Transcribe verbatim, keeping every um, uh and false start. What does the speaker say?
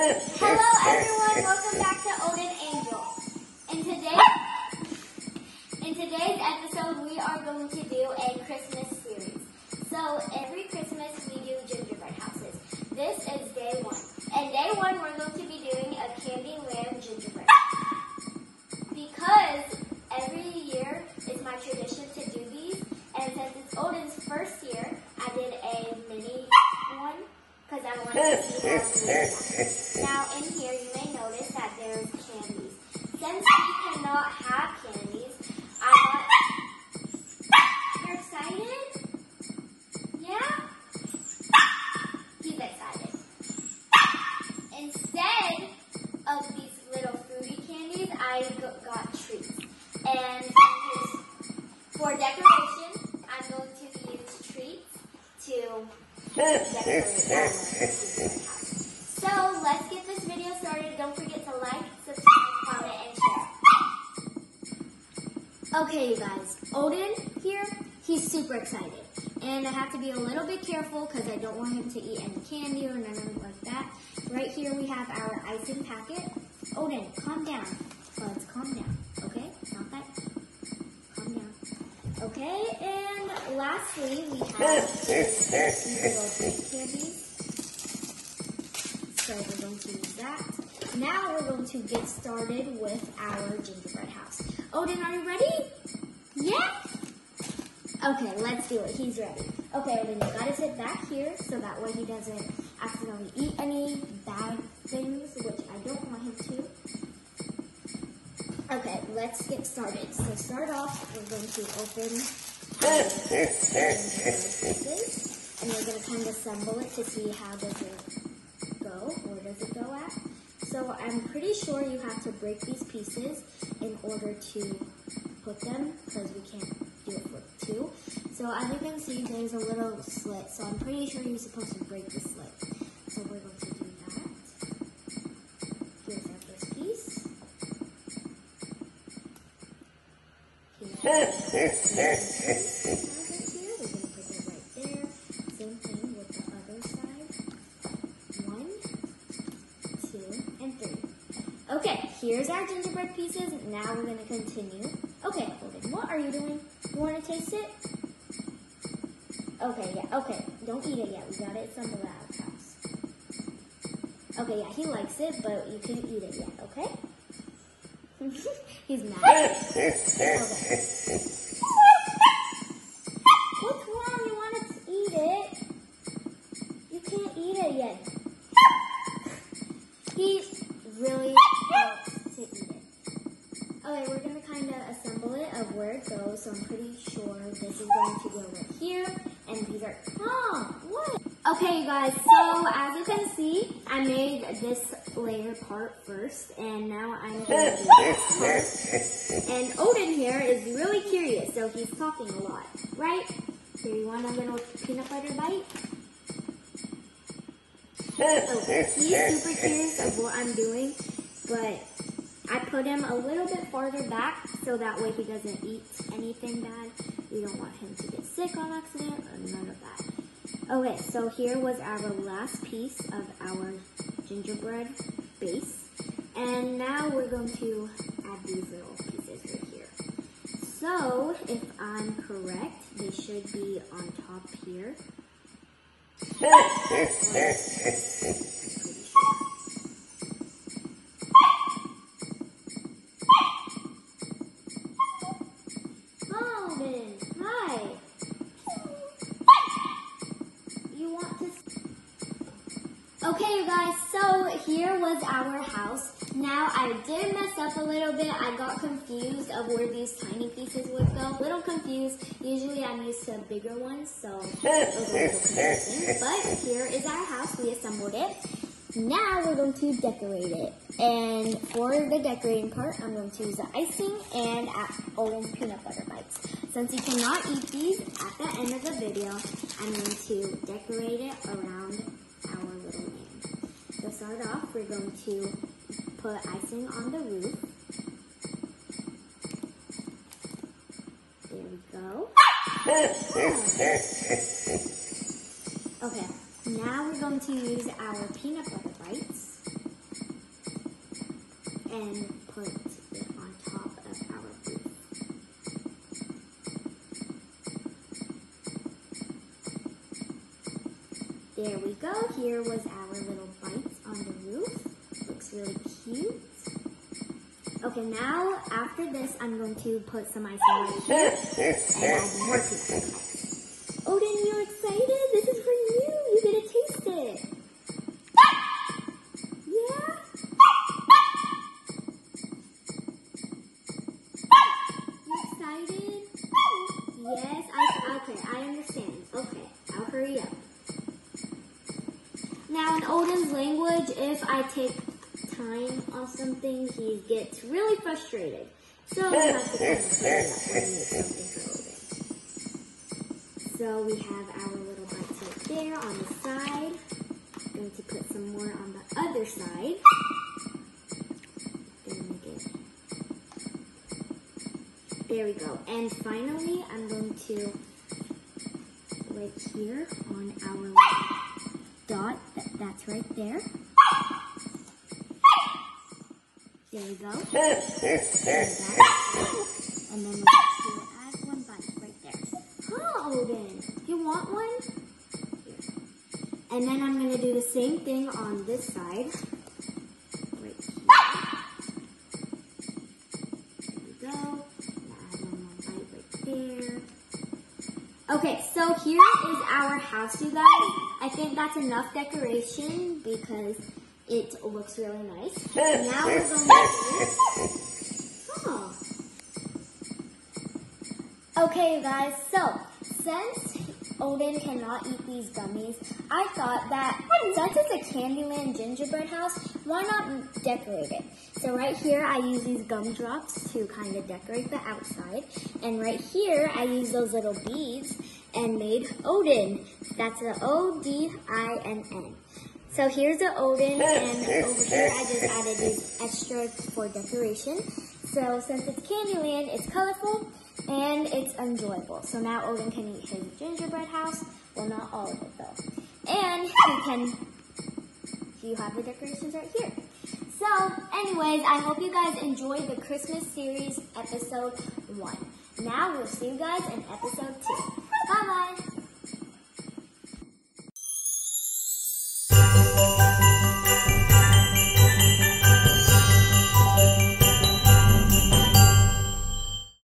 Hello everyone, welcome back to Odin Angel. And today, in today's episode, we are going to do a Christmas series. So every Christmas we do gingerbread houses. This is day one. And day one we're going to be doing a Candyland gingerbread house. Because every year is my tradition to do these. And since it's Odin's first year, I did a mini one. Because I want to see how it. Now in here you may notice that there's candies. Since we cannot have candies, I got... You're excited? Yeah? He's excited. Instead of these little fruity candies, I got treats. And for decoration, I'm going to use treats to... So let's get this video started. Don't forget to like, subscribe, comment, and share. Okay, you guys. Odin here, he's super excited. And I have to be a little bit careful because I don't want him to eat any candy or nothing like that. Right here we have our icing packet. Odin, calm down. Let's calm down. Okay? Not that. Calm down. Okay, and lastly, we have these little candies. So we're going to use that. Now we're going to get started with our gingerbread house. Odin, are you ready? Yeah? Okay, let's do it. He's ready. Okay, Odin, you gotta sit back here so that way he doesn't accidentally eat any bad things, which I don't want him to. Okay, let's get started. So start off, we're going to open pieces, and we're going to kind of assemble it to see how does it go, where does it go at. So I'm pretty sure you have to break these pieces in order to put them, because we can't do it for two. So as you can see, there's a little slit, so I'm pretty sure you're supposed to break the slit. So we're going to do that. Here's our first piece. We're going to put it right there. Same thing with the other side. One, two, and three. Okay, here's our gingerbread pieces. Now we're going to continue. Okay, Odin, what are you doing? You want to taste it? Okay, yeah, okay. Don't eat it yet. We got it assembled at our house. Okay, yeah, he likes it, but you can't eat it yet, okay? He's mad. Okay. What's wrong? You want us to eat it? You can't eat it yet. He really wants to eat it. Okay, we're going to kind of assemble it of where it goes, so I'm pretty sure this is going to go right here, and these are... Huh, what? Okay, you guys, so as you can see, I made this layer part first, and now I'm going to do this part. And Odin here is really curious, so he's talking a lot, right? So you want a little peanut butter bite? Okay, he's super curious of what I'm doing, but I put him a little bit farther back, so that way he doesn't eat anything bad. We don't want him to get sick on accident, or none of that. Okay, so here was our last piece of our gingerbread base. And now we're going to add these little pieces right here. So, if I'm correct, they should be on top here. Alvin, hi. Okay, you guys, so here was our house. Now, I did mess up a little bit. I got confused of where these tiny pieces would go. A little confused. Usually, I'm used to bigger ones, so it was a little confusing. But here is our house. We assembled it. Now, we're going to decorate it. And for the decorating part, I'm going to use the icing and Odin's peanut butter bites. Since you cannot eat these, at the end of the video, I'm going to decorate it around our little name. To start off, we're going to put icing on the roof. There we go. Oh. Okay, now we're going to use our peanut butter bites. There we go. Here was our little bites on the roof. Looks really cute. Okay, now after this, I'm going to put some ice right here. And I'll work it. Odin, you're excited? This is for you. You get to taste it. Yeah? You excited? Yes, I, okay, I understand. Okay, I'll hurry up. Now, in Odin's language, if I take time off something, he gets really frustrated. So we have to kind of hurry up when we make something for Odin. So we have our little bites right there on the side. I'm going to put some more on the other side. There we go. And finally, I'm going to right here on our little dot. That's right there. There we go. And then we'll add one bite right there. Huh, Odin? You want one? Here. And then I'm going to do the same thing on this side. Right here. There we go. There. Okay, so here is our house, you guys. I think that's enough decoration because it looks really nice. And now we're going to... Huh. Okay, you guys, so since Odin cannot eat these gummies, I thought that since it's a Candyland gingerbread house, why not decorate it? So right here, I use these gumdrops to kind of decorate the outside. And right here, I use those little beads and made Odin. That's the O D I N N. So here's the Odin, and over here, I just added these extras for decoration. So since it's Candyland, it's colorful and it's enjoyable. So now Odin can eat his gingerbread house. Well, not all of it, though. And he can... You have the decorations right here. So, anyways, I hope you guys enjoyed the Christmas series episode one. Now we'll see you guys in episode two. Bye-bye.